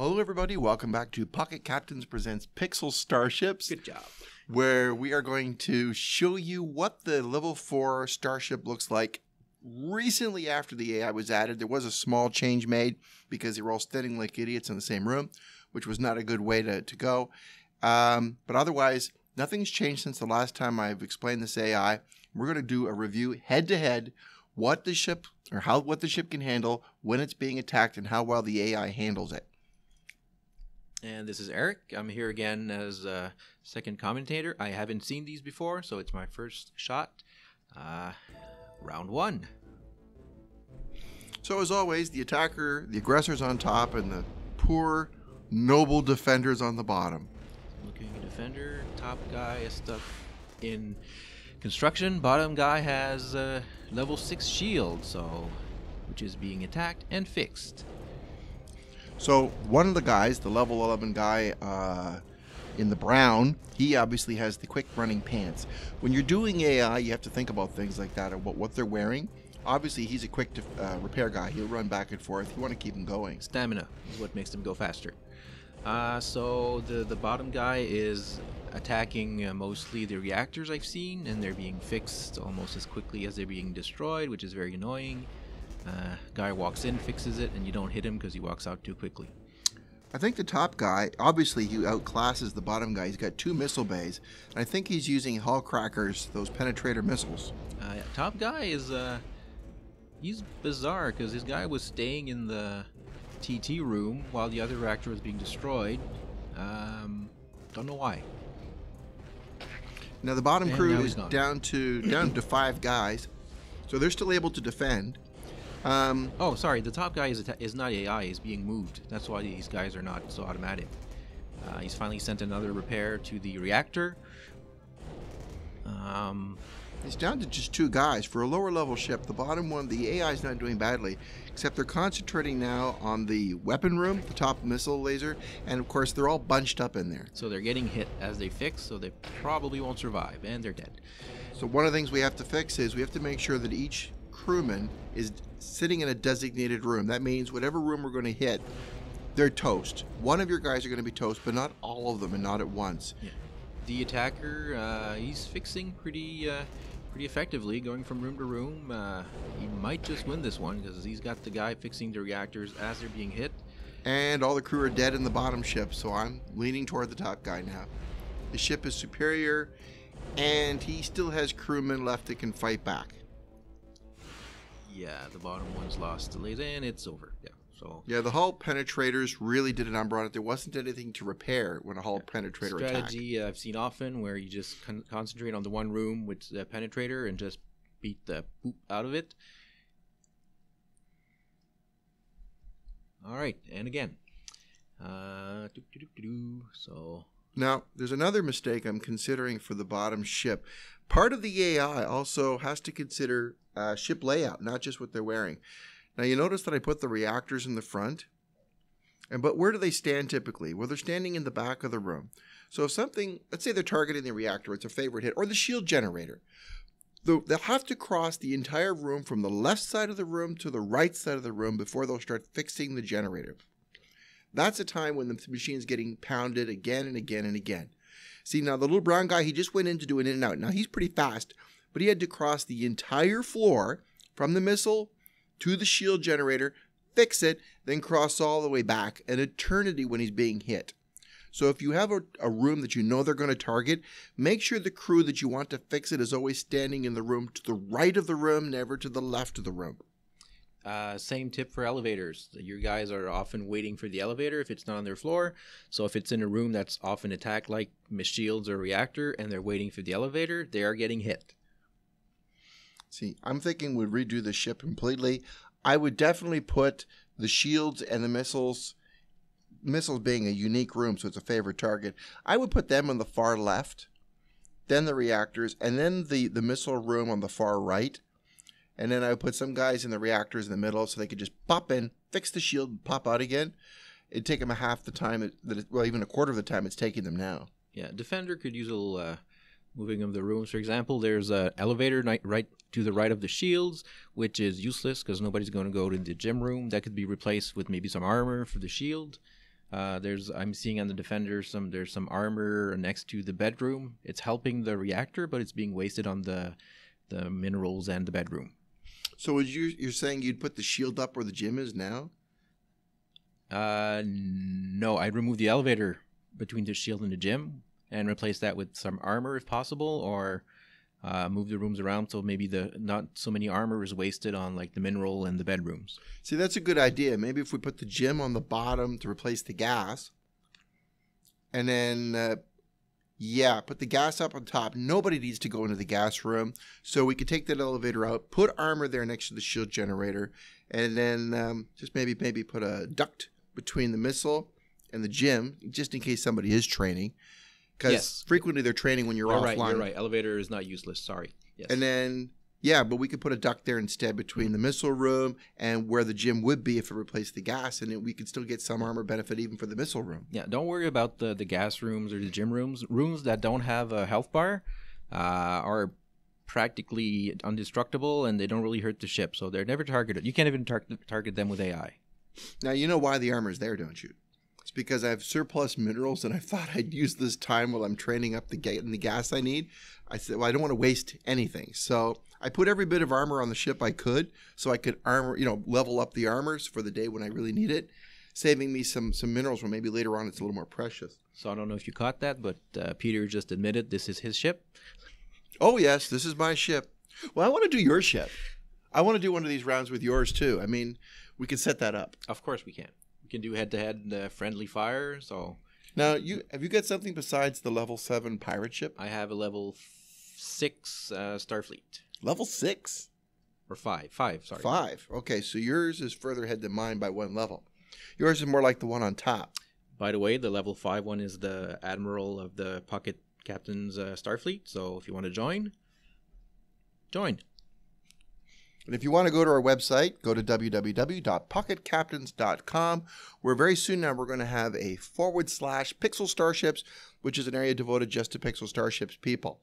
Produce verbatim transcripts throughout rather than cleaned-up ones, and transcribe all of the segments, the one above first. Hello everybody, welcome back to Pocket Captains presents Pixel Starships. Good job. Where we are going to show you what the level four starship looks like. Recently, after the A I was added, there was a small change made because they were all standing like idiots in the same room, which was not a good way to, to go. Um, but otherwise, nothing's changed since the last time I've explained this A I. We're going to do a review head to head, what the ship or how what the ship can handle when it's being attacked and how well the A I handles it. And this is Eric. I'm here again as a second commentator. I haven't seen these before, so it's my first shot. Uh, round one. So as always, the attacker, the aggressors on top, and the poor, noble defenders on the bottom. Looking defender, top guy is stuck in construction. Bottom guy has a level six shield, so which is being attacked and fixed. So one of the guys, the level eleven guy uh, in the brown, he obviously has the quick running pants. When you're doing A I, you have to think about things like that, about what they're wearing. Obviously, he's a quick uh, repair guy. He'll run back and forth. You want to keep him going. Stamina is what makes him go faster. Uh, so the, the bottom guy is attacking uh, mostly the reactors I've seen, and they're being fixed almost as quickly as they're being destroyed, which is very annoying. Uh, guy walks in, fixes it, and you don't hit him because he walks out too quickly. I think the top guy, obviously he outclasses the bottom guy. He's got two missile bays, and I think he's using hullcrackers, those penetrator missiles. Uh, yeah, top guy is, uh, he's bizarre because his guy was staying in the T T room while the other reactor was being destroyed. Um, don't know why. Now the bottom and crew is down to down to five guys, so they're still able to defend. Um, oh, sorry. The top guy is is not A I. He's being moved. That's why these guys are not so automatic. Uh, he's finally sent another repair to the reactor. Um, he's down to just two guys for a lower level ship. The bottom one, the A I is not doing badly, except they're concentrating now on the weapon room, the top missile laser, and of course they're all bunched up in there. So they're getting hit as they fix, so they probably won't survive, and they're dead. So one of the things we have to fix is we have to make sure that each crewman is sitting in a designated room. That means whatever room we're going to hit, they're toast. One of your guys are going to be toast, but not all of them, and not at once. Yeah. The attacker, uh, he's fixing pretty, uh, pretty effectively, going from room to room. Uh, he might just win this one because he's got the guy fixing the reactors as they're being hit. And all the crew are dead in the bottom ship, so I'm leaning toward the top guy now. The ship is superior, and he still has crewmen left that can fight back. Yeah, the bottom one's lost the laser, and it's over. Yeah, so yeah, the hull penetrators really did a number on it. There wasn't anything to repair when a hull yeah. penetrator attacked. Strategy uh, I've seen often where you just con concentrate on the one room with the penetrator and just beat the poop out of it. All right, and again, uh, doo -doo -doo -doo -doo, so. Now, there's another mistake I'm considering for the bottom ship. Part of the A I also has to consider uh, ship layout, not just what they're wearing. Now, you notice that I put the reactors in the front, and but where do they stand typically? Well, they're standing in the back of the room. So if something, let's say they're targeting the reactor, it's a favorite hit, or the shield generator. They'll have to cross the entire room from the left side of the room to the right side of the room before they'll start fixing the generator. That's a time when the machine's getting pounded again and again and again. See, now the little brown guy, he just went in to do an in and out. Now, he's pretty fast, but he had to cross the entire floor from the missile to the shield generator, fix it, then cross all the way back, an eternity when he's being hit. So if you have a, a room that you know they're going to target, make sure the crew that you want to fix it is always standing in the room to the right of the room, never to the left of the room. Uh, same tip for elevators. Your guys are often waiting for the elevator if it's not on their floor. So if it's in a room that's often attacked like shields or reactor and they're waiting for the elevator, they are getting hit. See, I'm thinking we'd redo the ship completely. I would definitely put the shields and the missiles, missiles being a unique room, so it's a favorite target. I would put them on the far left, then the reactors, and then the, the missile room on the far right. And then I would put some guys in the reactors in the middle so they could just pop in, fix the shield, and pop out again. It'd take them a half the time, it, that it, well, even a quarter of the time it's taking them now. Yeah, defender could use a little uh, moving of the rooms. For example, there's an elevator right to the right of the shields, which is useless because nobody's going to go to the gym room. That could be replaced with maybe some armor for the shield. Uh, there's I'm seeing on the Defender some there's some armor next to the bedroom. It's helping the reactor, but it's being wasted on the the minerals and the bedroom. So is you you're saying you'd put the shield up where the gym is now? Uh, no, I'd remove the elevator between the shield and the gym and replace that with some armor if possible, or uh, move the rooms around so maybe the not so many armor is wasted on like the mineral and the bedrooms. See, that's a good idea. Maybe if we put the gym on the bottom to replace the gas, and then uh, yeah, put the gas up on top. Nobody needs to go into the gas room, so we could take that elevator out, put armor there next to the shield generator, and then um, just maybe maybe put a duct between the missile and the gym, just in case somebody is training. Because yes. frequently they're training when you're, you're offline. Right, you're right. Elevator is not useless. Sorry. Yes. And then, yeah, but we could put a duct there instead between the missile room and where the gym would be if it replaced the gas, and it, we could still get some armor benefit even for the missile room. Yeah, don't worry about the, the gas rooms or the gym rooms. Rooms that don't have a health bar uh, are practically indestructible, and they don't really hurt the ship, so they're never targeted. You can't even tar- target them with A I. Now, you know why the armor is there, don't you? It's because I have surplus minerals, and I thought I'd use this time while I'm training up the gate and the gas I need. I said, well, I don't want to waste anything. So I put every bit of armor on the ship I could so I could armor, you know, level up the armors for the day when I really need it, saving me some, some minerals where maybe later on it's a little more precious. So I don't know if you caught that, but uh, Peter just admitted this is his ship. Oh, yes, this is my ship. Well, I want to do your ship. I want to do one of these rounds with yours, too. I mean, we can set that up. Of course we can. Can do head-to-head uh, friendly fire. So now, you have you got something besides the level seven pirate ship? I have a level six uh, Starfleet. Level six or five? Five. Sorry. Five. Okay, so yours is further ahead than mine by one level. Yours is more like the one on top. By the way, the level five one is the admiral of the Pocket Captains uh, Starfleet. So if you want to join, join. And if you want to go to our website, go to w w w dot pocket captains dot com, where very soon now we're going to have a forward slash Pixel Starships, which is an area devoted just to Pixel Starships people.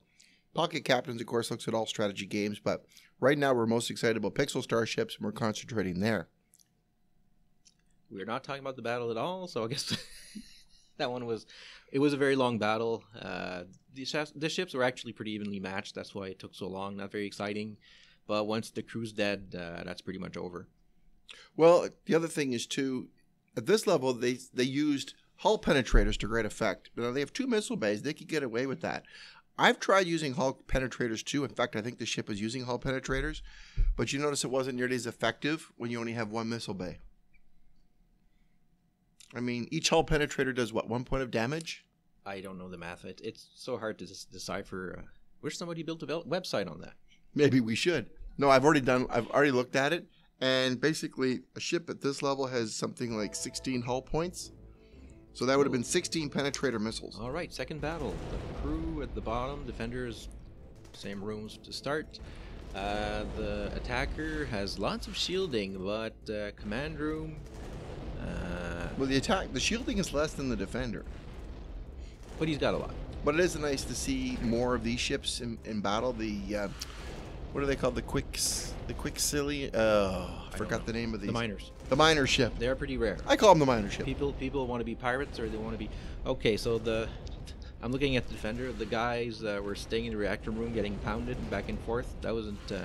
Pocket Captains, of course, looks at all strategy games, but right now we're most excited about Pixel Starships, and we're concentrating there. We're not talking about the battle at all, so I guess that one was, it was a very long battle. Uh, the, sh- the ships were actually pretty evenly matched. That's why it took so long. Not very exciting. But once the crew's dead, uh, that's pretty much over. Well, the other thing is, too, at this level, they they used hull penetrators to great effect. Now, they have two missile bays. They could get away with that. I've tried using hull penetrators, too. In fact, I think the ship was using hull penetrators. But you notice it wasn't nearly as effective when you only have one missile bay. I mean, each hull penetrator does, what, one point of damage? I don't know the math. It, it's so hard to dis- decipher. I wish somebody built a website on that. Maybe we should. No, I've already done. I've already looked at it, and basically, a ship at this level has something like sixteen hull points. So that would have been sixteen penetrator missiles. All right, second battle. The crew at the bottom, defenders, same rooms to start. Uh, the attacker has lots of shielding, but uh, command room. Uh, well, the attack, the shielding is less than the defender, but he's got a lot. But it is nice to see more of these ships in, in battle. The uh, What are they called? The quicks, the quick silly. Oh, I forgot the name of these. The miners. The miner ship. They are pretty rare. I call them the miner ship. People, people want to be pirates, or they want to be. Okay, so the, I'm looking at the defender. The guys uh, were staying in the reactor room, getting pounded back and forth. That wasn't uh,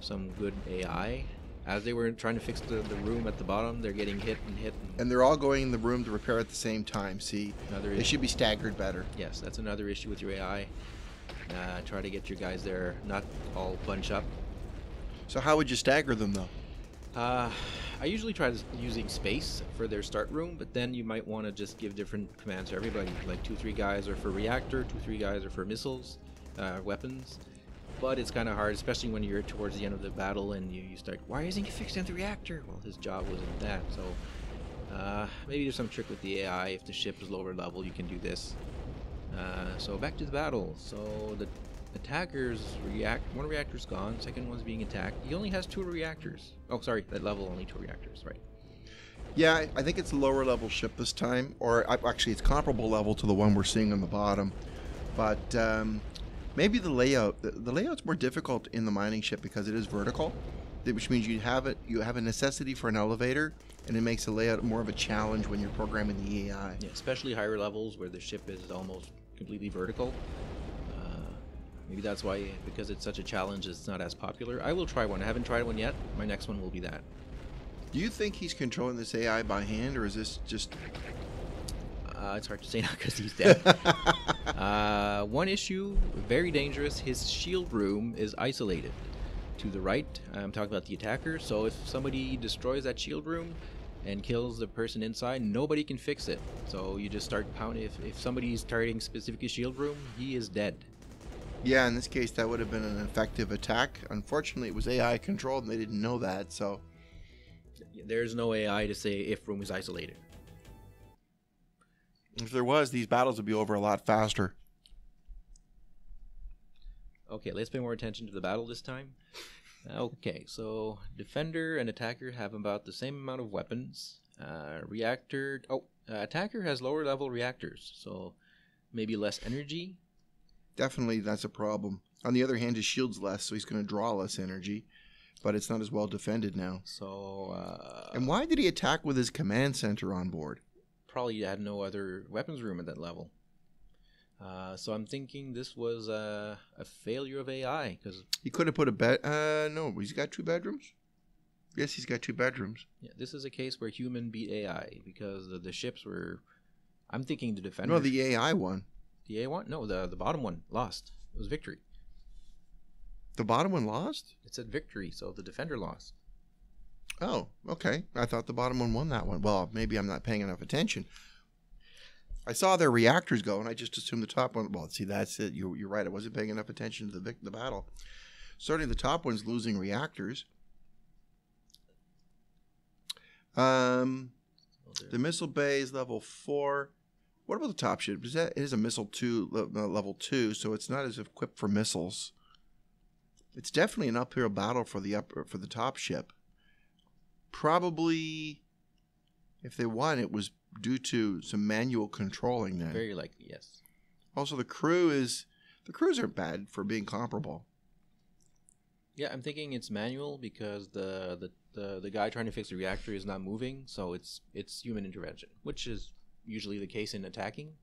some good A I. As they were trying to fix the, the room at the bottom, they're getting hit and hit. And, and they're all going in the room to repair at the same time. See, another they issue. Should be staggered better. Yes, that's another issue with your A I. Uh, try to get your guys there, not all bunch up. So how would you stagger them, though? Uh, I usually try to, using space for their start room, but then you might want to just give different commands to everybody. Like two, three guys are for reactor, two, three guys are for missiles, uh, weapons. But it's kind of hard, especially when you're towards the end of the battle and you, you start, why isn't he fixed at the reactor? Well, his job wasn't that, so uh, maybe there's some trick with the A I. If the ship is lower level, you can do this. Uh, so back to the battle. So the attackers react. One reactor's gone. Second one's being attacked. He only has two reactors. Oh, sorry, that level only two reactors, right? Yeah, I think it's a lower level ship this time, or actually, it's comparable level to the one we're seeing on the bottom. But um, maybe the layout. The, the layout's more difficult in the mining ship because it is vertical, which means you have it. You have a necessity for an elevator and it makes the layout more of a challenge when you're programming the A I. Yeah, especially higher levels where the ship is almost completely vertical. Uh, maybe that's why, because it's such a challenge, it's not as popular. I will try one. I haven't tried one yet. My next one will be that. Do you think he's controlling this A I by hand, or is this just... Uh, it's hard to say now because he's dead. uh, one issue, very dangerous, his shield room is isolated to the right. I'm talking about the attacker, so if somebody destroys that shield room and kills the person inside, nobody can fix it. So you just start pounding. If, if somebody's targeting specifically shield room, he is dead. Yeah, in this case, that would have been an effective attack. Unfortunately, it was A I controlled and they didn't know that, so... There's no A I to say if room is isolated. If there was, these battles would be over a lot faster. Okay, let's pay more attention to the battle this time. Okay, so defender and attacker have about the same amount of weapons. Uh, reactor... Oh, uh, attacker has lower level reactors, so maybe less energy. Definitely, that's a problem. On the other hand, his shield's less, so he's going to draw less energy. But it's not as well defended now. So... Uh, and why did he attack with his command center on board? Probably had no other weapons room at that level. Uh, so I'm thinking this was uh, a failure of A I. Cause he could have put a bed... Uh, no, he's got two bedrooms? Yes, he's got two bedrooms. Yeah, this is a case where human beat A I because the, the ships were... I'm thinking the defender... No, the A I won. The A I won? No, the, the bottom one lost. It was victory. The bottom one lost? It said victory, so the defender lost. Oh, okay. I thought the bottom one won that one. Well, maybe I'm not paying enough attention. I saw their reactors go, and I just assumed the top one... Well, see, that's it. You, you're right. I wasn't paying enough attention to the, the battle. Certainly the top one's losing reactors. Um, oh, the missile bay is level four. What about the top ship? Is that, it is a missile two, level two, so it's not as equipped for missiles. It's definitely an uphill battle for the upper, for the top ship. Probably, if they won, it was due to some manual controlling that. Very likely, yes. Also, the crew is the crews aren't bad for being comparable. Yeah, I'm thinking it's manual because the the, the the guy trying to fix the reactor is not moving, so it's it's human intervention, which is usually the case in attacking.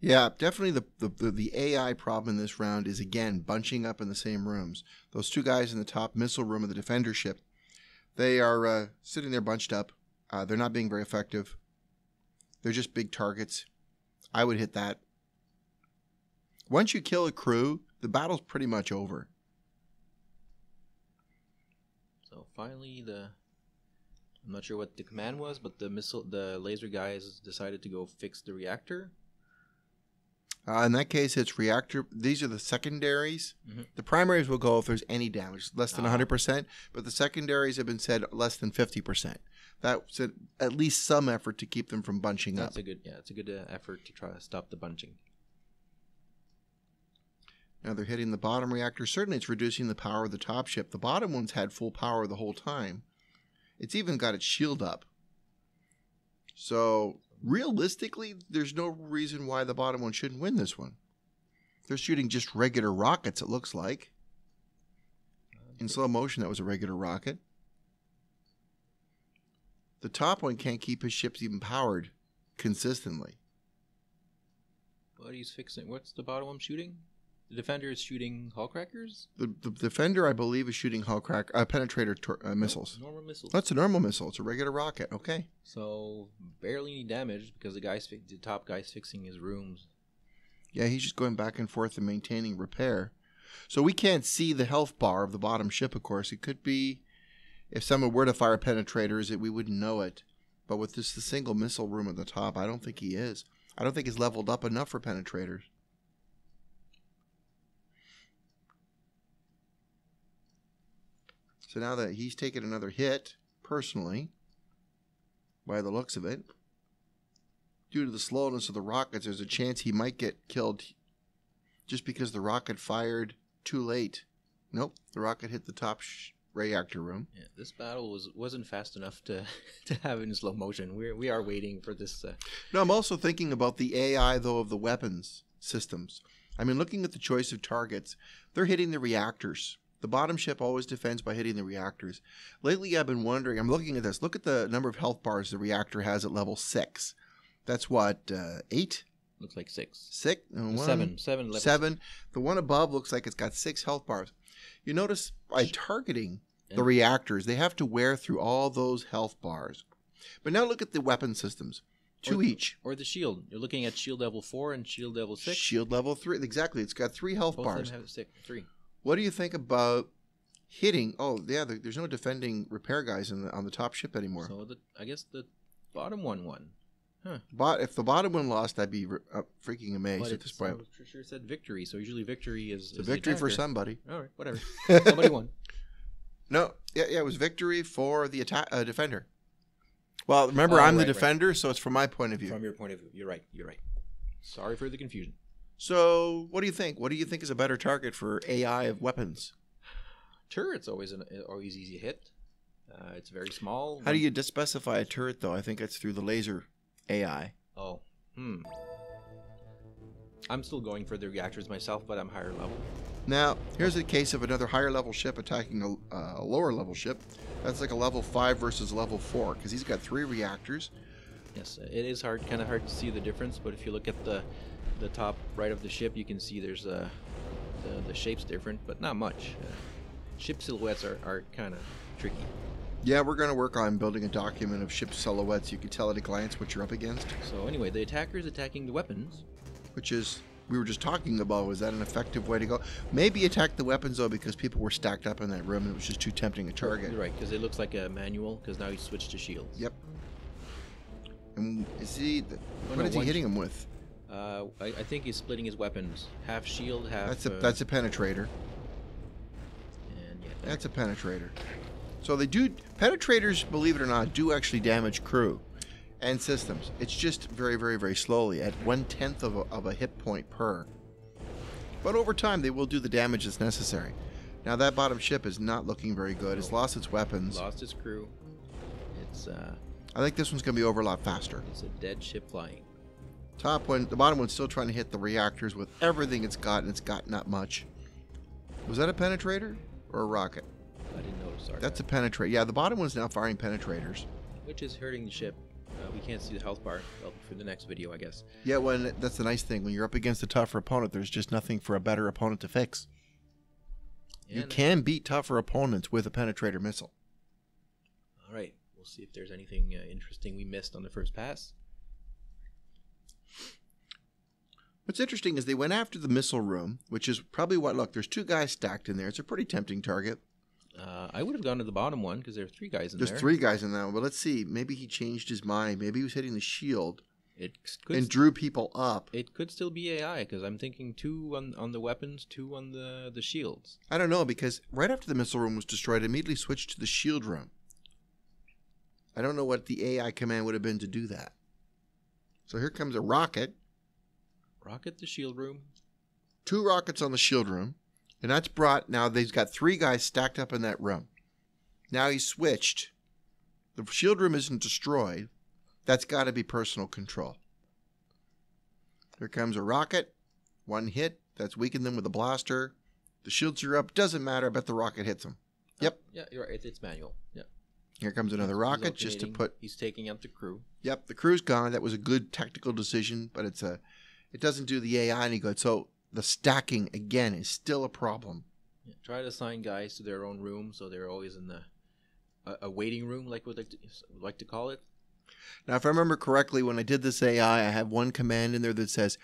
Yeah, definitely the, the the A I problem in this round is, again, bunching up in the same rooms. Those two guys in the top missile room of the defender ship, they are uh, sitting there bunched up. Uh, they're not being very effective. They're just big targets. I would hit that. Once you kill a crew, the battle's pretty much over. So finally, the I'm not sure what the command was, but the missile, the laser guys decided to go fix the reactor. Uh, in that case, it's reactor. These are the secondaries. Mm-hmm. The primaries will go if there's any damage, less than uh-huh. one hundred percent. But the secondaries have been said less than fifty percent. That's a, at least some effort to keep them from bunching that's up. That's a good, yeah, it's a good uh, effort to try to stop the bunching. Now they're hitting the bottom reactor. Certainly, it's reducing the power of the top ship. The bottom one's had full power the whole time. It's even got its shield up. So... Realistically, there's no reason why the bottom one shouldn't win this one. They're shooting just regular rockets, it looks like. In slow motion, that was a regular rocket. The top one can't keep his ships even powered consistently. But he's fixing... What's the bottom one shooting? The defender is shooting hullcrackers? The, the defender, I believe, is shooting hullcracker, uh, penetrator tor uh, missiles. Normal missiles. That's a normal missile. It's a regular rocket. Okay. So barely any damage because the guy's fi the top guy's fixing his rooms. Yeah, he's just going back and forth and maintaining repair. So we can't see the health bar of the bottom ship. Of course, it could be if someone were to fire penetrators, it we wouldn't know it. But with just the single missile room at the top, I don't think he is. I don't think he's leveled up enough for penetrators. So now that he's taken another hit, personally, by the looks of it, due to the slowness of the rockets, there's a chance he might get killed just because the rocket fired too late. Nope, the rocket hit the top sh reactor room. Yeah, this battle was, wasn't fast enough to, to have in slow motion. We're, we are waiting for this. Uh... No, I'm also thinking about the A I, though, of the weapons systems. I mean, looking at the choice of targets, they're hitting the reactors. The bottom ship always defends by hitting the reactors. Lately, I've been wondering, I'm looking at this. Look at the number of health bars the reactor has at level six. That's what, uh, eight? Looks like six. Six? One, seven. Seven. Level seven. Six. The one above looks like it's got six health bars. You notice by targeting the reactors, they have to wear through all those health bars. But now look at the weapon systems. Two or, each. Or the shield. You're looking at shield level four and shield level six. Shield level three. Exactly. It's got three health Both bars. Both of them have six, three. What do you think about hitting? Oh, yeah, there, there's no defending repair guys in the, on the top ship anymore. So the, I guess the bottom one won. Huh. But if the bottom one lost, I'd be uh, freaking amazed but at this point. But sure said victory, so usually victory is... It's is a victory for somebody. All right, whatever. Somebody won. No, yeah, yeah, it was victory for the attack, uh, defender. Well, remember, oh, I'm right, the defender, right. So it's from my point of view. From your point of view. You're right. You're right. Sorry for the confusion. So what do you think? What do you think is a better target for A I of weapons? Turret's always an, always easy to hit. Uh, it's very small. How do you specify a turret, though? I think that's through the laser A I. Oh. Hmm. I'm still going for the reactors myself, but I'm higher level. Now, here's a case of another higher-level ship attacking a, uh, a lower-level ship. That's like a level five versus level four, because he's got three reactors. Yes, it is hard, kind of hard to see the difference, but if you look at the the top right of the ship, you can see there's uh, the, the shape's different, but not much. Uh, ship silhouettes are, are kind of tricky. Yeah, we're going to work on building a document of ship silhouettes. You can tell at a glance what you're up against. So anyway, the attacker's attacking the weapons. Which is... we were just talking about, was that an effective way to go? Maybe attack the weapons, though, because people were stacked up in that room and it was just too tempting a target. You're right, because it looks like a manual, because now you switch to shields. Yep. And is he... The, oh, what no, is he hitting him with? Uh, I, I think he's splitting his weapons. Half shield, half... That's a, uh, that's a penetrator. And yeah, that's a penetrator. So they do... Penetrators, believe it or not, do actually damage crew. And systems. It's just very, very, very slowly at one-tenth of a, of a hit point per. But over time, they will do the damage that's necessary. Now, that bottom ship is not looking very good. It's lost its weapons. Lost its crew. It's, uh... I think this one's going to be over a lot faster. It's a dead ship flying. Top one, the bottom one's still trying to hit the reactors with everything it's got, and it's got not much. Was that a penetrator? Or a rocket? I didn't notice. Sorry. That's a penetrator. Yeah, the bottom one's now firing penetrators. Which is hurting the ship. Uh, we can't see the health bar for the next video, I guess. Yeah, well, that's the nice thing. When you're up against a tougher opponent, there's just nothing for a better opponent to fix. And you can beat tougher opponents with a penetrator missile. All right. We'll see if there's anything uh, interesting we missed on the first pass. What's interesting is they went after the missile room, which is probably what... Look, there's two guys stacked in there. It's a pretty tempting target. Uh, I would have gone to the bottom one because there are three guys in there. There's three guys in that one, but let's see. Maybe he changed his mind. Maybe he was hitting the shield it could and drew people up. It could still be A I because I'm thinking two on, on the weapons, two on the, the shields. I don't know because right after the missile room was destroyed, it immediately switched to the shield room. I don't know what the A I command would have been to do that. So here comes a rocket. Rocket the shield room. Two rockets on the shield room. And that's brought, now they've got three guys stacked up in that room. Now he's switched. The shield room isn't destroyed. That's got to be personal control. Here comes a rocket. One hit. That's weakened them with a blaster. The shields are up. Doesn't matter. I bet the rocket hits them. Yep. Uh, yeah, you're right. It's manual. Yep. Here comes another rocket just to put... He's taking up the crew. Yep. The crew's gone. That was a good tactical decision, but it's a, it doesn't do the A I any good. So... the stacking, again, is still a problem. Yeah, try to assign guys to their own room so they're always in the a, a waiting room, like we like to, like to call it. Now, if I remember correctly, when I did this A I, I have one command in there that says,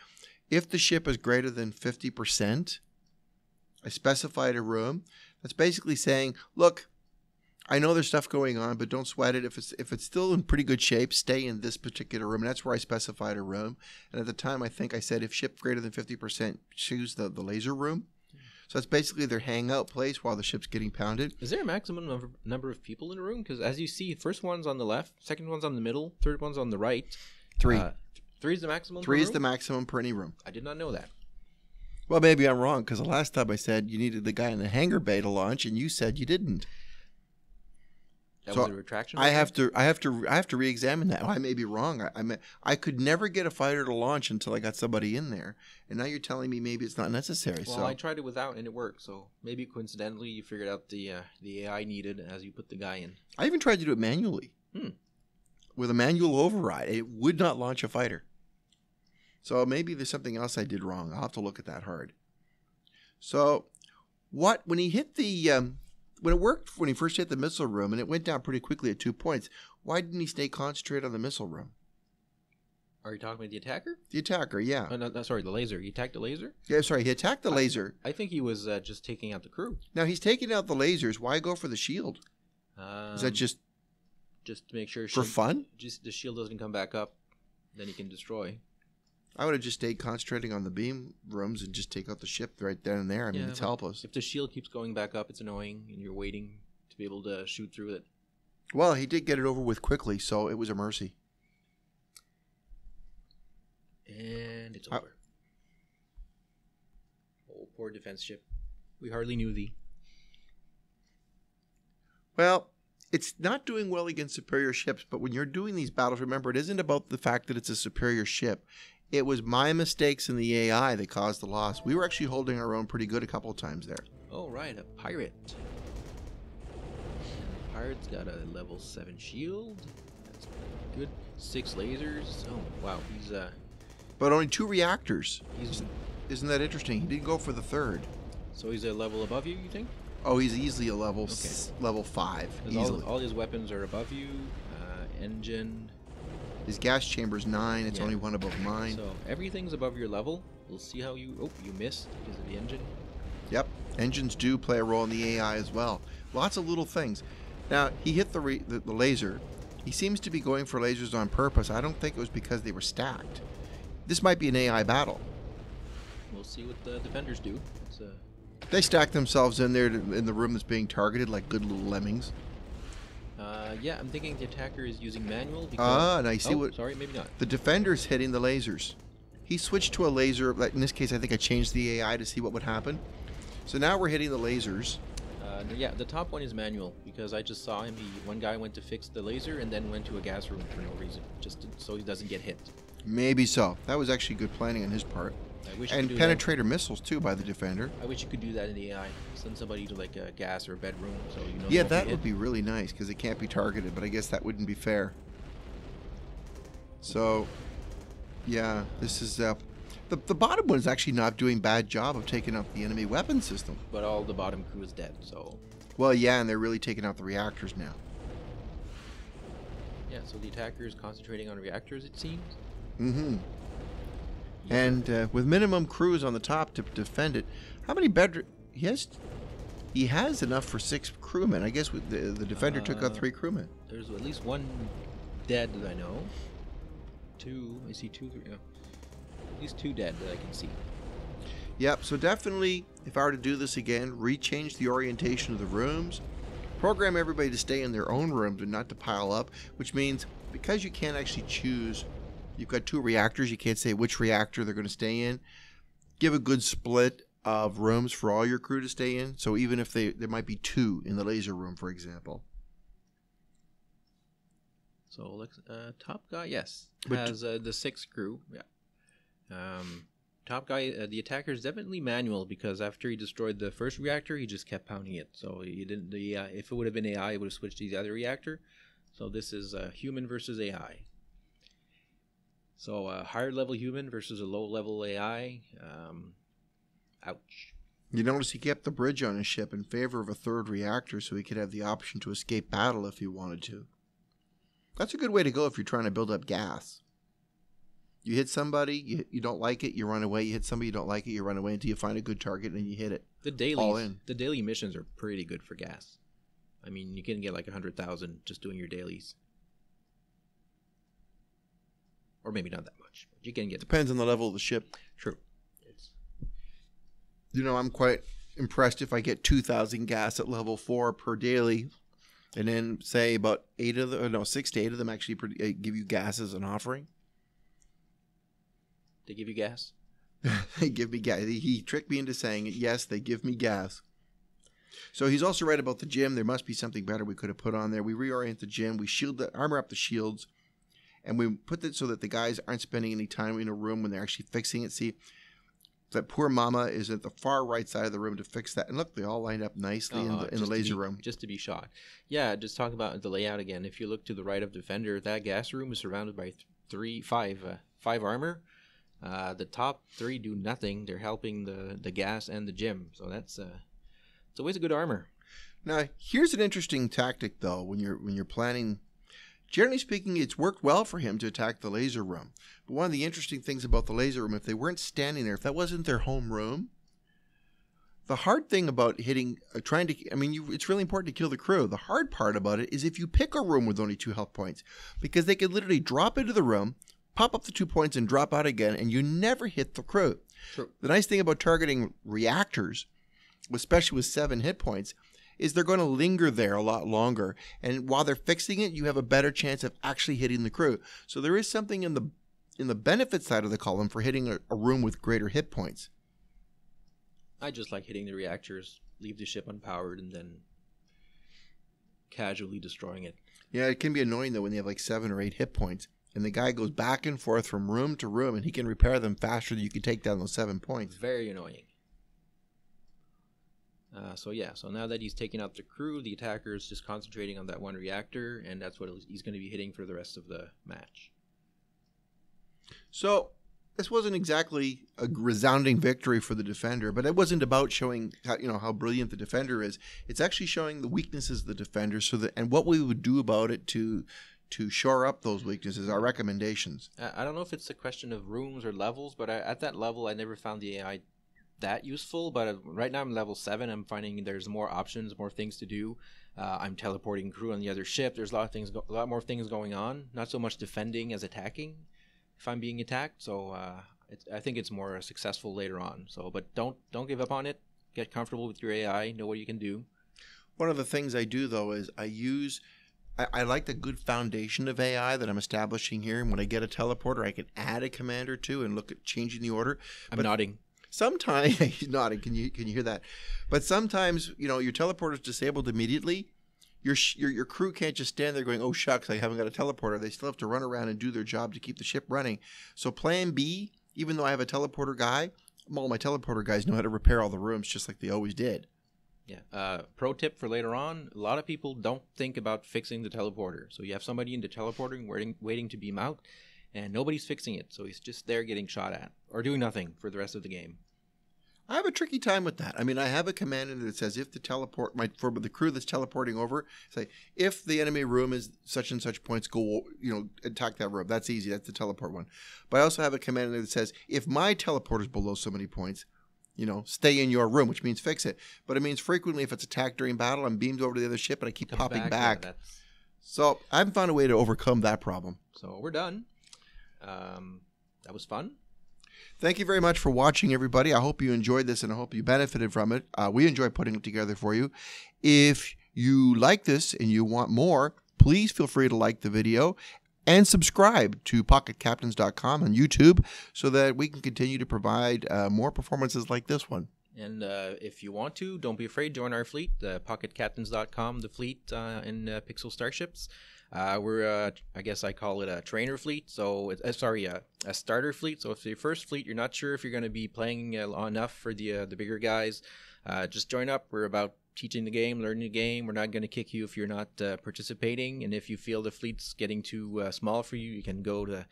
if the ship is greater than fifty percent, I specified a room. That's basically saying, look, I know there's stuff going on, but don't sweat it. If it's if it's still in pretty good shape, stay in this particular room. And that's where I specified a room. And at the time, I think I said if ship greater than fifty percent, choose the, the laser room. So that's basically their hangout place while the ship's getting pounded. Is there a maximum number of people in a room? Because as you see, first one's on the left, second one's on the middle, third one's on the right. Three. Uh, th three is the maximum Three is room? the maximum per any room. I did not know that. Well, maybe I'm wrong because the last time I said you needed the guy in the hangar bay to launch and you said you didn't. That so was a retraction. I have to, I have to, I have to re-examine that. I may be wrong. I, I mean, I could never get a fighter to launch until I got somebody in there, and now you're telling me maybe it's not necessary. Well, so. I tried it without, and it worked. So maybe coincidentally, you figured out the uh, the A I needed as you put the guy in. I even tried to do it manually, hmm. with a manual override. It would not launch a fighter. So maybe there's something else I did wrong. I'll have to look at that hard. So, what when he hit the um, when it worked when he first hit the missile room and it went down pretty quickly at two points, why didn't he stay concentrated on the missile room? Are you talking about the attacker? The attacker, yeah. Oh, no, no, sorry, the laser. He attacked the laser? Yeah, sorry, he attacked the I, laser. I think he was uh, just taking out the crew. Now he's taking out the lasers. Why go for the shield? Um, Is that just just to make sure she, for fun? Just the shield doesn't come back up, then he can destroy. I would have just stayed concentrating on the beam rooms and just take out the ship right then and there. I mean, yeah, it's helpless. If the shield keeps going back up, it's annoying, and you're waiting to be able to shoot through it. Well, he did get it over with quickly, so it was a mercy. And it's over. I... Oh, poor defense ship. We hardly knew thee. Well... It's not doing well against superior ships, but when you're doing these battles, remember, it isn't about the fact that it's a superior ship. It was my mistakes in the A I that caused the loss. We were actually holding our own pretty good a couple of times there. Oh, right, a pirate. The pirate's got a level seven shield. That's good. Six lasers. Oh, wow, he's... Uh, but only two reactors. He's, isn't that interesting? He didn't go for the third. So he's a level above you, you think? Oh, he's easily a level okay. s level five. Easily. All, all his weapons are above you. Uh, engine. His gas chamber's nine. It's yeah. only one above mine. So everything's above your level. We'll see how you. Oh, you missed because of the engine. Yep, engines do play a role in the A I as well. Lots of little things. Now he hit the re the, the laser. He seems to be going for lasers on purpose. I don't think it was because they were stacked. This might be an A I battle. We'll see what the defenders do. It's a They stack themselves in there to, in the room that's being targeted like good little lemmings. Uh, yeah, I'm thinking the attacker is using manual. Because, ah, and I see oh, what... sorry, maybe not. The defender's hitting the lasers. He switched to a laser. Like in this case, I think I changed the A I to see what would happen. So now we're hitting the lasers. Uh, yeah, the top one is manual because I just saw him. He, one guy went to fix the laser and then went to a gas room for no reason, just to, so he doesn't get hit. Maybe so. That was actually good planning on his part. I wish and penetrator that. missiles too by the defender. I wish you could do that in the A I. Send somebody to like a gas or a bedroom, so you know. Yeah, that would be really nice because it can't be targeted. But I guess that wouldn't be fair. So, yeah, this is uh, the the bottom one is actually not doing a bad job of taking out the enemy weapon system. But all the bottom crew is dead. So. Well, yeah, and they're really taking out the reactors now. Yeah, so the attacker is concentrating on reactors, it seems. Mm-hmm. And uh, with minimum crews on the top to defend it, how many bedroom? He has, he has enough for six crewmen. I guess we, the the defender uh, took out three crewmen. There's at least one dead that I know. Two, I see two. Three, uh, at least two dead that I can see. Yep. So definitely, if I were to do this again, rechange the orientation of the rooms, program everybody to stay in their own rooms and not to pile up. Which means because you can't actually choose. You've got two reactors. You can't say which reactor they're going to stay in. Give a good split of rooms for all your crew to stay in. So even if they there might be two in the laser room, for example. So uh, top guy, yes, but has uh, the six crew. Yeah. Um, top guy, uh, the attacker is definitely manual because after he destroyed the first reactor, he just kept pounding it. So he didn't. The uh, if it would have been A I, it would have switched to the other reactor. So this is uh, human versus A I. So a higher level human versus a low level A I, um, ouch. You notice he kept the bridge on his ship in favor of a third reactor so he could have the option to escape battle if he wanted to. That's a good way to go if you're trying to build up gas. You hit somebody, you, you don't like it, you run away. You hit somebody, you don't like it, you run away until you find a good target and you hit it. The dailies, all in. The daily missions are pretty good for gas. I mean, you can get like a hundred thousand just doing your dailies. Or maybe not that much. But you can get depends on the level of the ship. True. It's... You know, I'm quite impressed if I get two thousand gas at level four per daily, and then say about eight of the no six to eight of them actually give you gas as an offering. They give you gas. They give me gas. He tricked me into saying it. Yes, they give me gas. So he's also right about the gym. There must be something better we could have put on there. We reorient the gym. We shield the armor up the shields. And we put it so that the guys aren't spending any time in a room when they're actually fixing it. See, that poor mama is at the far right side of the room to fix that. And look, they all lined up nicely uh, in the, in the laser be, room. Just to be shocked. Yeah, just talk about the layout again. If you look to the right of Defender, that gas room is surrounded by three, five, uh, five armor. Uh, the top three do nothing. They're helping the, the gas and the gym. So that's uh, it's always a good armor. Now, here's an interesting tactic, though, when you're when you're planning. Generally speaking, it's worked well for him to attack the laser room. But one of the interesting things about the laser room, if they weren't standing there, if that wasn't their home room, the hard thing about hitting, uh, trying to, I mean, you, it's really important to kill the crew. The hard part about it is if you pick a room with only two health points, because they could literally drop into the room, pop up the two points, and drop out again, and you never hit the crew. True. The nice thing about targeting reactors, especially with seven hit points, is they're going to linger there a lot longer. And while they're fixing it, you have a better chance of actually hitting the crew. So there is something in the in the benefit side of the column for hitting a, a room with greater hit points. I just like hitting the reactors, leave the ship unpowered, and then casually destroying it. Yeah, it can be annoying, though, when they have like seven or eight hit points, and the guy goes back and forth from room to room, and he can repair them faster than you can take down those seven points. Very annoying. Uh, so yeah, so now that he's taking out the crew, the attacker is just concentrating on that one reactor, and that's what he's going to be hitting for the rest of the match. So this wasn't exactly a resounding victory for the Defender, but it wasn't about showing how, you know, how brilliant the Defender is. It's actually showing the weaknesses of the Defender, so that, and what we would do about it to to shore up those weaknesses, our recommendations. I don't know if it's a question of rooms or levels, but I, at that level, I never found the A I that useful, but right now I'm level seven. I'm finding there's more options, more things to do. Uh, I'm teleporting crew on the other ship. There's a lot of things, a lot more things going on. Not so much defending as attacking, if I'm being attacked. So uh, it's, I think it's more successful later on. So, but don't don't give up on it. Get comfortable with your A I. Know what you can do. One of the things I do though is I use. I, I like the good foundation of A I that I'm establishing here. And when I get a teleporter, I can add a command or two and look at changing the order. I'm but nodding. Sometimes, he's nodding, can you, can you hear that? But sometimes, you know, your teleporter is disabled immediately. Your, sh your your crew can't just stand there going, oh, shucks, I haven't got a teleporter. They still have to run around and do their job to keep the ship running. So plan B, even though I have a teleporter guy, all my teleporter guys know how to repair all the rooms just like they always did. Yeah. Uh, pro tip for later on, a lot of people don't think about fixing the teleporter. So you have somebody in the teleporter waiting, waiting to beam out. And nobody's fixing it, so he's just there getting shot at or doing nothing for the rest of the game. I have a tricky time with that. I mean, I have a command in it that says if the teleport my for the crew that's teleporting over, say if the enemy room is such and such points, go you know attack that room. That's easy. That's the teleport one. But I also have a command in there that says if my teleporter is below so many points, you know, stay in your room, which means fix it. But it means frequently if it's attacked during battle, I'm beamed over to the other ship and I keep Come popping back. back. Yeah, that's... So I haven't found a way to overcome that problem. So we're done. Um, that was fun. Thank you very much for watching, everybody. I hope you enjoyed this and I hope you benefited from it. Uh, we enjoy putting it together for you. If you like this and you want more, please feel free to like the video and subscribe to pocket captains dot com and YouTube so that we can continue to provide uh, more performances like this one. And uh, if you want to, don't be afraid, join our fleet, uh, pocket captains dot com, the fleet uh, in uh, Pixel Starships. Uh, we're, uh, I guess I call it a trainer fleet, so, uh, sorry, uh, a starter fleet. So if your first fleet, you're not sure if you're going to be playing uh, enough for the, uh, the bigger guys, uh, just join up. We're about teaching the game, learning the game. We're not going to kick you if you're not uh, participating. And if you feel the fleet's getting too uh, small for you, you can go to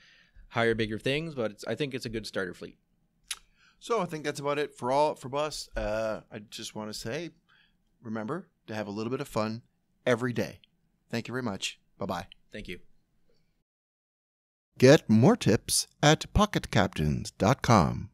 higher, bigger things. But it's, I think it's a good starter fleet. So I think that's about it for all for us. Uh, I just want to say, remember to have a little bit of fun every day. Thank you very much. Bye-bye. Thank you. Get more tips at pocket captains dot com.